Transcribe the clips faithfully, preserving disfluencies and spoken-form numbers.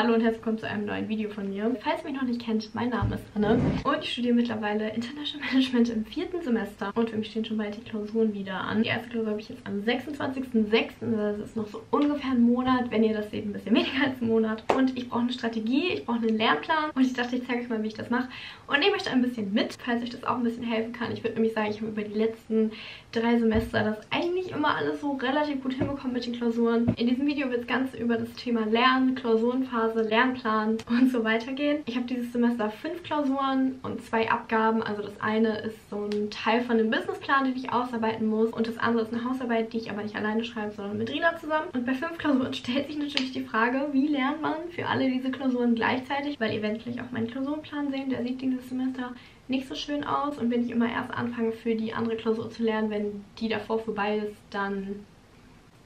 Hallo und herzlich willkommen zu einem neuen Video von mir. Falls ihr mich noch nicht kennt, mein Name ist Rina und ich studiere mittlerweile International Management im vierten Semester und für mich stehen schon bald die Klausuren wieder an. Die erste Klausur habe ich jetzt am sechsundzwanzigsten sechsten Das ist noch so ungefähr ein Monat, wenn ihr das seht, ein bisschen weniger als einen Monat. Und ich brauche eine Strategie, ich brauche einen Lernplan und ich dachte, ich zeige euch mal, wie ich das mache und nehme euch da ein bisschen mit, falls euch das auch ein bisschen helfen kann. Ich würde nämlich sagen, ich habe über die letzten drei Semester das eigentlich immer alles so relativ gut hinbekommen mit den Klausuren. In diesem Video wird es ganz über das Thema Lernen, Klausurenphase, Lernplan und so weiter gehen. Ich habe dieses Semester fünf Klausuren und zwei Abgaben. Also das eine ist so ein Teil von dem Businessplan, den ich ausarbeiten muss. Und das andere ist eine Hausarbeit, die ich aber nicht alleine schreibe, sondern mit Rina zusammen. Und bei fünf Klausuren stellt sich natürlich die Frage, wie lernt man für alle diese Klausuren gleichzeitig? Weil ihr werdet vielleicht auch meinen Klausurenplan sehen. Der sieht dieses Semester nicht so schön aus. Und wenn ich immer erst anfange, für die andere Klausur zu lernen, wenn die davor vorbei ist, dann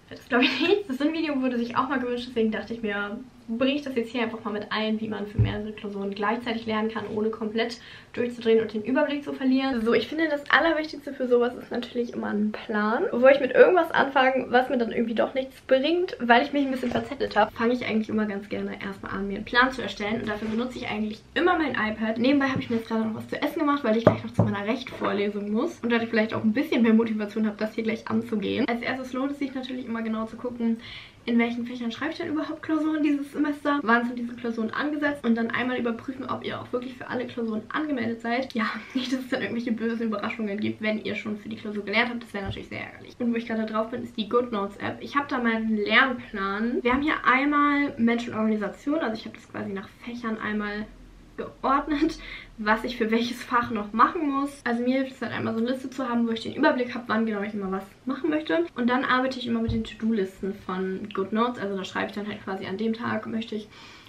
wird es, glaube ich, nicht. Das Video wurde sich auch mal gewünscht, deswegen dachte ich mir, bringe ich das jetzt hier einfach mal mit ein, wie man für mehrere Klausuren gleichzeitig lernen kann, ohne komplett durchzudrehen und den Überblick zu verlieren. So, ich finde, das Allerwichtigste für sowas ist natürlich immer ein Plan. Bevor ich mit irgendwas anfange, was mir dann irgendwie doch nichts bringt, weil ich mich ein bisschen verzettelt habe, fange ich eigentlich immer ganz gerne erstmal an, mir einen Plan zu erstellen. Und dafür benutze ich eigentlich immer mein iPad. Nebenbei habe ich mir jetzt gerade noch was zu essen gemacht, weil ich gleich noch zu meiner Rechtvorlesung muss. Und dadurch vielleicht auch ein bisschen mehr Motivation habe, das hier gleich anzugehen. Als erstes lohnt es sich natürlich immer genau zu gucken, in welchen Fächern schreibe ich denn überhaupt Klausuren dieses Semester? Wann sind diese Klausuren angesetzt? Und dann einmal überprüfen, ob ihr auch wirklich für alle Klausuren angemeldet seid. Ja, nicht, dass es dann irgendwelche bösen Überraschungen gibt, wenn ihr schon für die Klausur gelernt habt. Das wäre natürlich sehr ärgerlich. Und wo ich gerade drauf bin, ist die GoodNotes-App. Ich habe da meinen Lernplan. Wir haben hier einmal Mensch und Organisation. Also ich habe das quasi nach Fächern einmal geordnet, was ich für welches Fach noch machen muss. Also mir hilft es halt einmal so eine Liste zu haben, wo ich den Überblick habe, wann genau ich immer was machen möchte. Und dann arbeite ich immer mit den To-Do-Listen von GoodNotes. Also da schreibe ich dann halt quasi, an dem Tag möchte ich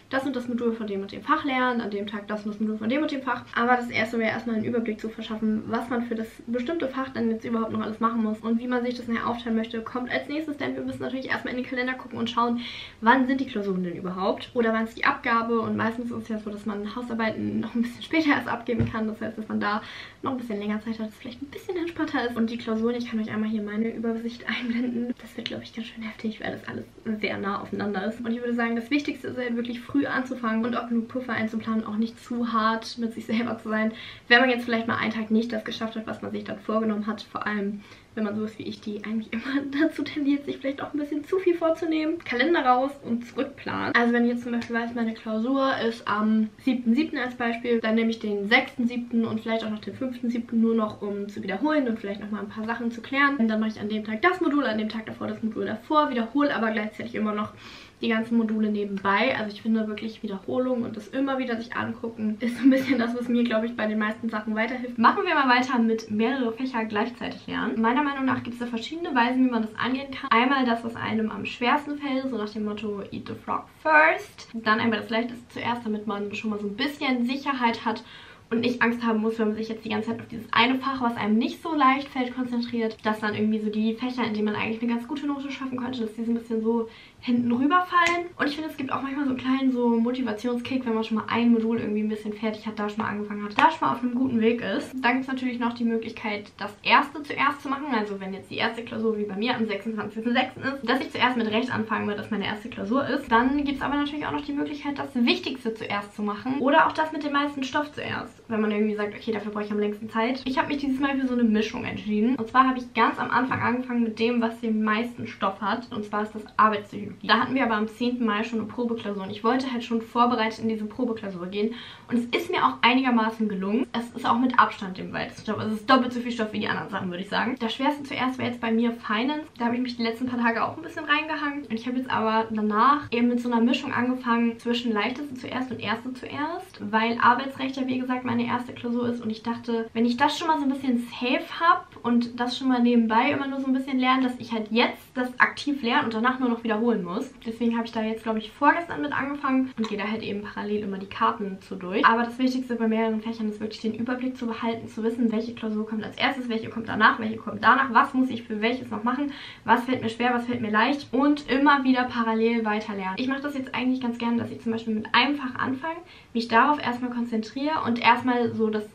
das und das Modul von dem und dem Fach lernen, an dem Tag das und das Modul von dem und dem Fach. Aber das erste wäre erstmal einen Überblick zu verschaffen, was man für das bestimmte Fach dann jetzt überhaupt noch alles machen muss und wie man sich das nachher aufteilen möchte, kommt als nächstes, denn wir müssen natürlich erstmal in den Kalender gucken und schauen, wann sind die Klausuren denn überhaupt oder wann ist die Abgabe, und meistens ist es ja so, dass man Hausarbeiten noch ein bisschen später erst abgeben kann, das heißt, dass man da noch ein bisschen länger Zeit hat, dass es vielleicht ein bisschen entspannter ist. Und die Klausuren, ich kann euch einmal hier meine Übersicht einblenden, das wird, glaube ich, ganz schön heftig, weil das alles sehr nah aufeinander ist. Und ich würde sagen, das Wichtigste ist halt wirklich früh anzufangen und auch genug Puffer einzuplanen, auch nicht zu hart mit sich selber zu sein, wenn man jetzt vielleicht mal einen Tag nicht das geschafft hat, was man sich dann vorgenommen hat, vor allem wenn man so ist wie ich, die eigentlich immer dazu tendiert, sich vielleicht auch ein bisschen zu viel vorzunehmen. Kalender raus und zurückplanen. Also wenn ich jetzt zum Beispiel weiß, meine Klausur ist am siebten siebten als Beispiel, dann nehme ich den sechsten siebten und vielleicht auch noch den fünften siebten nur noch, um zu wiederholen und vielleicht nochmal ein paar Sachen zu klären. Und dann mache ich an dem Tag das Modul, an dem Tag davor das Modul davor, wiederhole aber gleichzeitig immer noch die ganzen Module nebenbei. Also ich finde wirklich Wiederholung und das immer wieder sich angucken ist so ein bisschen das, was mir, glaube ich, bei den meisten Sachen weiterhilft. Machen wir mal weiter mit mehrere Fächer gleichzeitig lernen. Meiner Meiner Meinung nach gibt es da verschiedene Weisen, wie man das angehen kann. Einmal das, was einem am schwersten fällt, so nach dem Motto Eat the Frog first. Dann einmal das Leichteste zuerst, damit man schon mal so ein bisschen Sicherheit hat und nicht Angst haben muss, wenn man sich jetzt die ganze Zeit auf dieses eine Fach, was einem nicht so leicht fällt, konzentriert, dass dann irgendwie so die Fächer, in denen man eigentlich eine ganz gute Note schaffen könnte, dass die so ein bisschen so hinten rüberfallen. Und ich finde, es gibt auch manchmal so einen kleinen so Motivationskick, wenn man schon mal ein Modul irgendwie ein bisschen fertig hat, da schon mal angefangen hat, da schon mal auf einem guten Weg ist. Dann gibt es natürlich noch die Möglichkeit, das erste zuerst zu machen. Also wenn jetzt die erste Klausur wie bei mir am sechsundzwanzigsten sechsten ist, dass ich zuerst mit Recht anfangen würde, dass meine erste Klausur ist. Dann gibt es aber natürlich auch noch die Möglichkeit, das Wichtigste zuerst zu machen oder auch das mit dem meisten Stoff zuerst, wenn man irgendwie sagt, okay, dafür brauche ich am längsten Zeit. Ich habe mich dieses Mal für so eine Mischung entschieden. Und zwar habe ich ganz am Anfang angefangen mit dem, was den meisten Stoff hat. Und zwar ist das Arbeitspsychologie. Da hatten wir aber am zehnten Mai schon eine Probeklausur. Und ich wollte halt schon vorbereitet in diese Probeklausur gehen. Und es ist mir auch einigermaßen gelungen. Es ist auch mit Abstand dem weitesten Stoff. Also es ist doppelt so viel Stoff wie die anderen Sachen, würde ich sagen. Das Schwerste zuerst war jetzt bei mir Finance. Da habe ich mich die letzten paar Tage auch ein bisschen reingehangen. Und ich habe jetzt aber danach eben mit so einer Mischung angefangen zwischen Leichteste zuerst und Erste zuerst. Weil Arbeitsrecht ja, wie gesagt, meine erste Klausur ist und ich dachte, wenn ich das schon mal so ein bisschen safe habe und das schon mal nebenbei immer nur so ein bisschen lerne, dass ich halt jetzt das aktiv lerne und danach nur noch wiederholen muss. Deswegen habe ich da jetzt, glaube ich, vorgestern mit angefangen und gehe da halt eben parallel immer die Karten zu durch. Aber das Wichtigste bei mehreren Fächern ist wirklich den Überblick zu behalten, zu wissen, welche Klausur kommt als erstes, welche kommt danach, welche kommt danach, was muss ich für welches noch machen, was fällt mir schwer, was fällt mir leicht und immer wieder parallel weiter lernen. Ich mache das jetzt eigentlich ganz gerne, dass ich zum Beispiel mit einem Fach anfange, mich darauf erstmal konzentriere und erstmal so das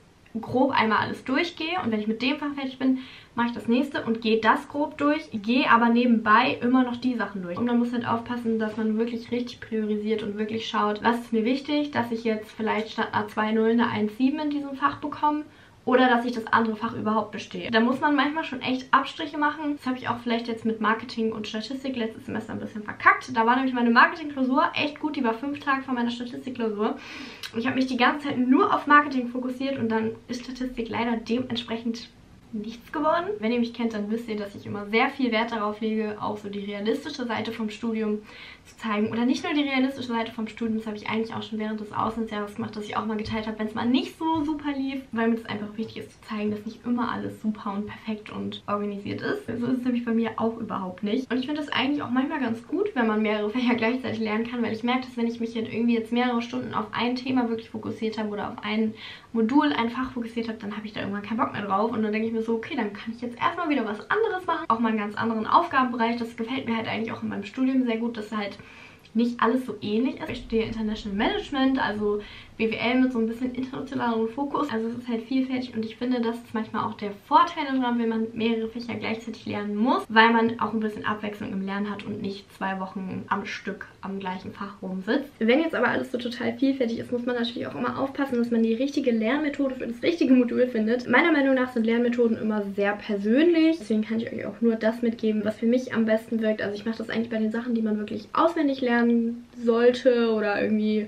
grob einmal alles durchgehe und wenn ich mit dem Fach fertig bin, mache ich das nächste und gehe das grob durch, gehe aber nebenbei immer noch die Sachen durch. Und man muss halt aufpassen, dass man wirklich richtig priorisiert und wirklich schaut, was ist mir wichtig, dass ich jetzt vielleicht statt A zwei Komma null eine eins Komma sieben in diesem Fach bekomme oder dass ich das andere Fach überhaupt bestehe. Da muss man manchmal schon echt Abstriche machen. Das habe ich auch vielleicht jetzt mit Marketing und Statistik letztes Semester ein bisschen verkackt. Da war nämlich meine Marketing-Klausur echt gut, die war fünf Tage vor meiner Statistik-Klausur. Ich habe mich die ganze Zeit nur auf Marketing fokussiert und dann ist Statistik leider dementsprechend nichts geworden. Wenn ihr mich kennt, dann wisst ihr, dass ich immer sehr viel Wert darauf lege, auch so die realistische Seite vom Studium zu zeigen. Oder nicht nur die realistische Seite vom Studium, das habe ich eigentlich auch schon während des Auslandsjahres gemacht, dass ich auch mal geteilt habe, wenn es mal nicht so super lief, weil mir das einfach wichtig ist zu zeigen, dass nicht immer alles super und perfekt und organisiert ist. So ist es nämlich bei mir auch überhaupt nicht. Und ich finde das eigentlich auch manchmal ganz gut, wenn man mehrere Fächer gleichzeitig lernen kann, weil ich merke, dass wenn ich mich jetzt irgendwie jetzt mehrere Stunden auf ein Thema wirklich fokussiert habe oder auf ein Modul, ein Fach fokussiert habe, dann habe ich da irgendwann keinen Bock mehr drauf und dann denke ich mir so, okay, dann kann ich jetzt erstmal wieder was anderes machen. Auch mal einen ganz anderen Aufgabenbereich. Das gefällt mir halt eigentlich auch in meinem Studium sehr gut, dass halt nicht alles so ähnlich ist. Ich studiere International Management, also B W L mit so ein bisschen internationalem Fokus. Also es ist halt vielfältig und ich finde, das ist manchmal auch der Vorteil daran, wenn man mehrere Fächer gleichzeitig lernen muss, weil man auch ein bisschen Abwechslung im Lernen hat und nicht zwei Wochen am Stück am gleichen Fach rumsitzt. Wenn jetzt aber alles so total vielfältig ist, muss man natürlich auch immer aufpassen, dass man die richtige Lernmethode für das richtige Modul findet. Meiner Meinung nach sind Lernmethoden immer sehr persönlich, deswegen kann ich euch auch nur das mitgeben, was für mich am besten wirkt. Also ich mache das eigentlich bei den Sachen, die man wirklich auswendig lernt sollte oder irgendwie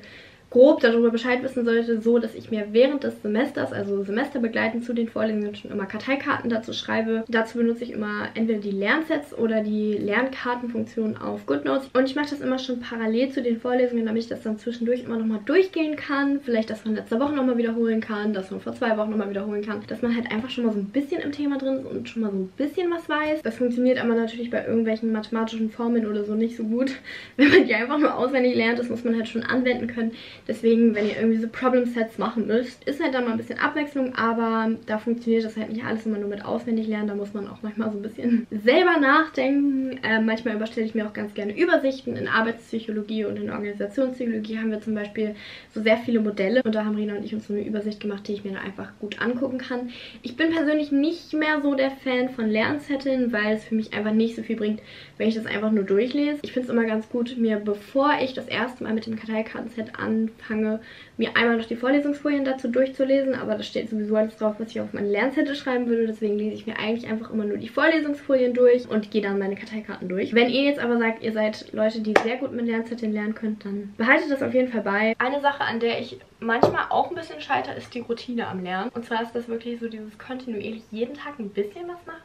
grob darüber Bescheid wissen sollte, so dass ich mir während des Semesters, also semesterbegleitend zu den Vorlesungen, schon immer Karteikarten dazu schreibe. Dazu benutze ich immer entweder die Lernsets oder die Lernkartenfunktion auf GoodNotes. Und ich mache das immer schon parallel zu den Vorlesungen, damit ich das dann zwischendurch immer nochmal durchgehen kann. Vielleicht das von letzter Woche nochmal wiederholen kann, das von vor zwei Wochen nochmal wiederholen kann. Dass man halt einfach schon mal so ein bisschen im Thema drin ist und schon mal so ein bisschen was weiß. Das funktioniert aber natürlich bei irgendwelchen mathematischen Formeln oder so nicht so gut. Wenn man die einfach nur auswendig lernt, das muss man halt schon anwenden können. Deswegen, wenn ihr irgendwie so Problem-Sets machen müsst, ist halt dann mal ein bisschen Abwechslung, aber da funktioniert das halt nicht alles immer nur mit auswendig lernen. Da muss man auch manchmal so ein bisschen selber nachdenken. Äh, manchmal überstelle ich mir auch ganz gerne Übersichten. In Arbeitspsychologie und in Organisationspsychologie haben wir zum Beispiel so sehr viele Modelle. Und da haben Rina und ich uns so eine Übersicht gemacht, die ich mir dann einfach gut angucken kann. Ich bin persönlich nicht mehr so der Fan von Lernzetteln, weil es für mich einfach nicht so viel bringt, wenn ich das einfach nur durchlese. Ich finde es immer ganz gut, mir bevor ich das erste Mal mit dem Karteikartenset an fange, mir einmal noch die Vorlesungsfolien dazu durchzulesen, aber da steht sowieso alles drauf, was ich auf meine Lernzettel schreiben würde, deswegen lese ich mir eigentlich einfach immer nur die Vorlesungsfolien durch und gehe dann meine Karteikarten durch. Wenn ihr jetzt aber sagt, ihr seid Leute, die sehr gut mit Lernzetteln lernen könnt, dann behaltet das auf jeden Fall bei. Eine Sache, an der ich manchmal auch ein bisschen scheitere, ist die Routine am Lernen. Und zwar ist das wirklich so dieses kontinuierlich jeden Tag ein bisschen was machen.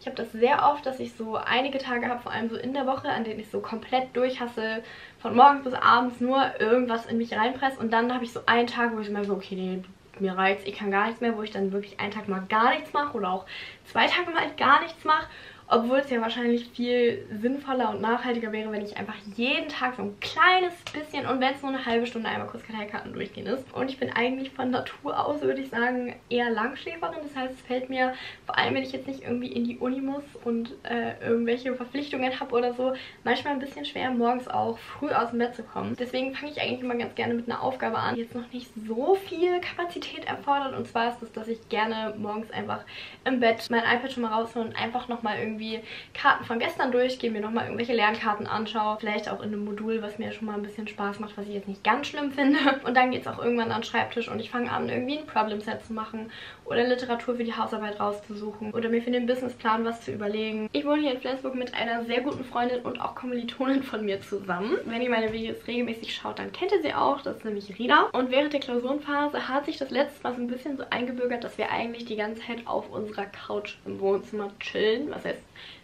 Ich habe das sehr oft, dass ich so einige Tage habe, vor allem so in der Woche, an denen ich so komplett durchhasse, von morgens bis abends nur irgendwas in mich reinpresse und dann habe ich so einen Tag, wo ich immer so, okay, nee, mir reizt, ich kann gar nichts mehr, wo ich dann wirklich einen Tag mal gar nichts mache oder auch zwei Tage mal gar nichts mache, obwohl es ja wahrscheinlich viel sinnvoller und nachhaltiger wäre, wenn ich einfach jeden Tag so ein kleines bisschen und wenn es nur eine halbe Stunde einmal kurz Karteikarten durchgehen ist. Und ich bin eigentlich von Natur aus, würde ich sagen, eher Langschläferin. Das heißt, es fällt mir, vor allem wenn ich jetzt nicht irgendwie in die Uni muss und äh, irgendwelche Verpflichtungen habe oder so, manchmal ein bisschen schwer, morgens auch früh aus dem Bett zu kommen. Deswegen fange ich eigentlich immer ganz gerne mit einer Aufgabe an, die jetzt noch nicht so viel Kapazität erfordert. Und zwar ist es, dass ich gerne morgens einfach im Bett mein iPad schon mal raushole und einfach nochmal irgendwie Wie Karten von gestern durchgehen, mir nochmal irgendwelche Lernkarten anschaue, vielleicht auch in einem Modul, was mir schon mal ein bisschen Spaß macht, was ich jetzt nicht ganz schlimm finde. Und dann geht es auch irgendwann an den Schreibtisch und ich fange an, irgendwie ein Problem-Set zu machen oder Literatur für die Hausarbeit rauszusuchen oder mir für den Businessplan was zu überlegen. Ich wohne hier in Flensburg mit einer sehr guten Freundin und auch Kommilitonin von mir zusammen. Wenn ihr meine Videos regelmäßig schaut, dann kennt ihr sie auch, das ist nämlich Rina. Und während der Klausurenphase hat sich das letztes Mal so ein bisschen so eingebürgert, dass wir eigentlich die ganze Zeit auf unserer Couch im Wohnzimmer chillen, was heißt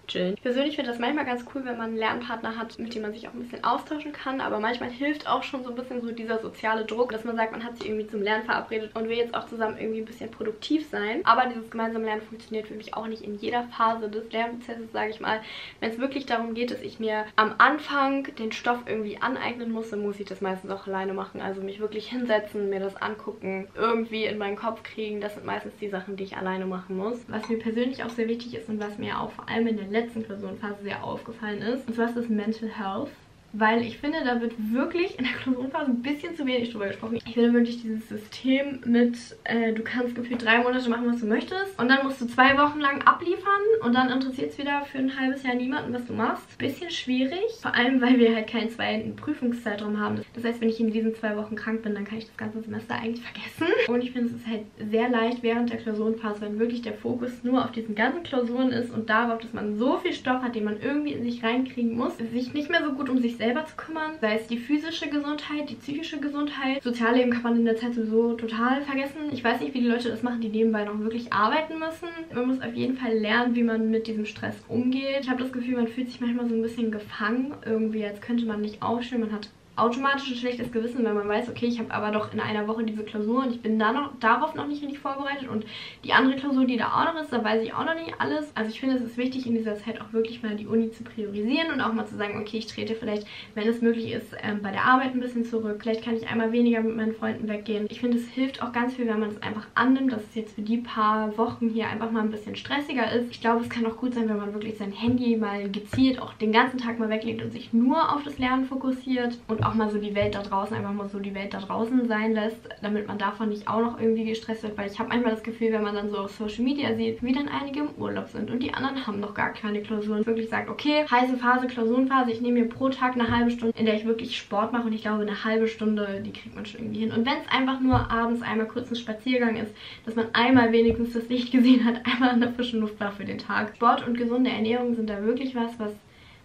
chillen. Ich persönlich finde das manchmal ganz cool, wenn man einen Lernpartner hat, mit dem man sich auch ein bisschen austauschen kann, aber manchmal hilft auch schon so ein bisschen so dieser soziale Druck, dass man sagt, man hat sich irgendwie zum Lernen verabredet und will jetzt auch zusammen irgendwie ein bisschen produktiv sein, aber dieses gemeinsame Lernen funktioniert für mich auch nicht in jeder Phase des Lernprozesses, sage ich mal. Wenn es wirklich darum geht, dass ich mir am Anfang den Stoff irgendwie aneignen muss, dann muss ich das meistens auch alleine machen, also mich wirklich hinsetzen, mir das angucken, irgendwie in meinen Kopf kriegen, das sind meistens die Sachen, die ich alleine machen muss. Was mir persönlich auch sehr wichtig ist und was mir auch vor allem in der letzten Klausurenphase sehr aufgefallen ist. Und zwar ist das Mental Health. weil ich finde, da wird wirklich in der Klausurenphase ein bisschen zu wenig drüber gesprochen. Ich finde wirklich dieses System mit, äh, du kannst gefühlt drei Monate machen, was du möchtest und dann musst du zwei Wochen lang abliefern und dann interessiert es wieder für ein halbes Jahr niemanden, was du machst. Bisschen schwierig, vor allem, weil wir halt keinen zweiten Prüfungszeitraum haben. Das heißt, wenn ich in diesen zwei Wochen krank bin, dann kann ich das ganze Semester eigentlich vergessen. Und ich finde, es ist halt sehr leicht während der Klausurenphase, wenn wirklich der Fokus nur auf diesen ganzen Klausuren ist und darauf, dass man so viel Stoff hat, den man irgendwie in sich reinkriegen muss, sich nicht mehr so gut um sich selber zu kümmern, sei es die physische Gesundheit, die psychische Gesundheit. Sozialleben kann man in der Zeit sowieso total vergessen. Ich weiß nicht, wie die Leute das machen, die nebenbei noch wirklich arbeiten müssen. Man muss auf jeden Fall lernen, wie man mit diesem Stress umgeht. Ich habe das Gefühl, man fühlt sich manchmal so ein bisschen gefangen, irgendwie, als könnte man nicht aufstehen, man hat automatisch ein schlechtes Gewissen, weil man weiß, okay, ich habe aber doch in einer Woche diese Klausur und ich bin da noch, darauf noch nicht richtig vorbereitet und die andere Klausur, die da auch noch ist, da weiß ich auch noch nicht alles. Also ich finde, es ist wichtig, in dieser Zeit auch wirklich mal die Uni zu priorisieren und auch mal zu sagen, okay, ich trete vielleicht, wenn es möglich ist, ähm, bei der Arbeit ein bisschen zurück. Vielleicht kann ich einmal weniger mit meinen Freunden weggehen. Ich finde, es hilft auch ganz viel, wenn man es einfach annimmt, dass es jetzt für die paar Wochen hier einfach mal ein bisschen stressiger ist. Ich glaube, es kann auch gut sein, wenn man wirklich sein Handy mal gezielt auch den ganzen Tag mal weglegt und sich nur auf das Lernen fokussiert und auch mal so die Welt da draußen, einfach mal so die Welt da draußen sein lässt, damit man davon nicht auch noch irgendwie gestresst wird, weil ich habe manchmal das Gefühl, wenn man dann so auf Social Media sieht, wie dann einige im Urlaub sind und die anderen haben noch gar keine Klausuren. Wirklich sagt, okay, heiße Phase, Klausurenphase, ich nehme mir pro Tag eine halbe Stunde, in der ich wirklich Sport mache und ich glaube, eine halbe Stunde, die kriegt man schon irgendwie hin. Und wenn es einfach nur abends einmal kurz ein Spaziergang ist, dass man einmal wenigstens das Licht gesehen hat, einmal an der frischen Luft war für den Tag. Sport und gesunde Ernährung sind da wirklich was, was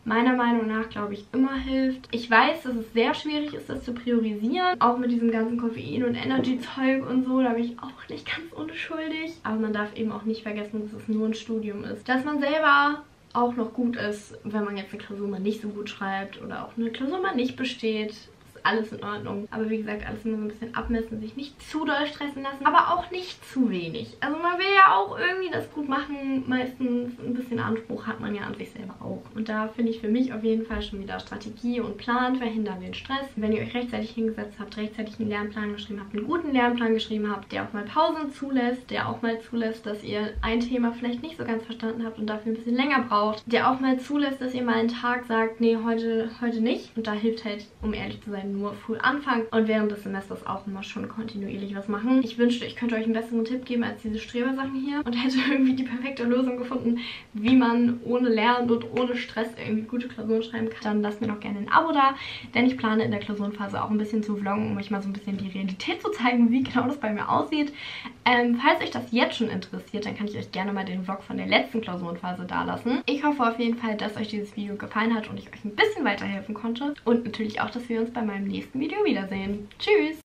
meiner Meinung nach, glaube ich, immer hilft. Ich weiß, dass es sehr schwierig ist, das zu priorisieren. Auch mit diesem ganzen Koffein- und Energy-Zeug und so, da bin ich auch nicht ganz unschuldig. Aber man darf eben auch nicht vergessen, dass es nur ein Studium ist. Dass man selber auch noch gut ist, wenn man jetzt eine Klausur mal nicht so gut schreibt oder auch eine Klausur mal nicht besteht. Alles in Ordnung. Aber wie gesagt, alles immer so ein bisschen abmessen, sich nicht zu doll stressen lassen, aber auch nicht zu wenig. Also man will ja auch irgendwie das gut machen. Meistens ein bisschen Anspruch hat man ja an sich selber auch. Und da finde ich für mich auf jeden Fall schon wieder Strategie und Plan verhindern den Stress. Wenn ihr euch rechtzeitig hingesetzt habt, rechtzeitig einen Lernplan geschrieben habt, einen guten Lernplan geschrieben habt, der auch mal Pausen zulässt, der auch mal zulässt, dass ihr ein Thema vielleicht nicht so ganz verstanden habt und dafür ein bisschen länger braucht, der auch mal zulässt, dass ihr mal einen Tag sagt, nee, heute, heute nicht. Und da hilft halt, um ehrlich zu sein, nur früh anfangen und während des Semesters auch immer schon kontinuierlich was machen. Ich wünschte, ich könnte euch einen besseren Tipp geben als diese Strebersachen hier und hätte irgendwie die perfekte Lösung gefunden, wie man ohne Lernen und ohne Stress irgendwie gute Klausuren schreiben kann. Dann lasst mir doch gerne ein Abo da, denn ich plane in der Klausurenphase auch ein bisschen zu vloggen, um euch mal so ein bisschen die Realität zu zeigen, wie genau das bei mir aussieht. Ähm, falls euch das jetzt schon interessiert, dann kann ich euch gerne mal den Vlog von der letzten Klausurenphase da lassen. Ich hoffe auf jeden Fall, dass euch dieses Video gefallen hat und ich euch ein bisschen weiterhelfen konnte und natürlich auch, dass wir uns bei meinem nächsten Video wiedersehen. Tschüss!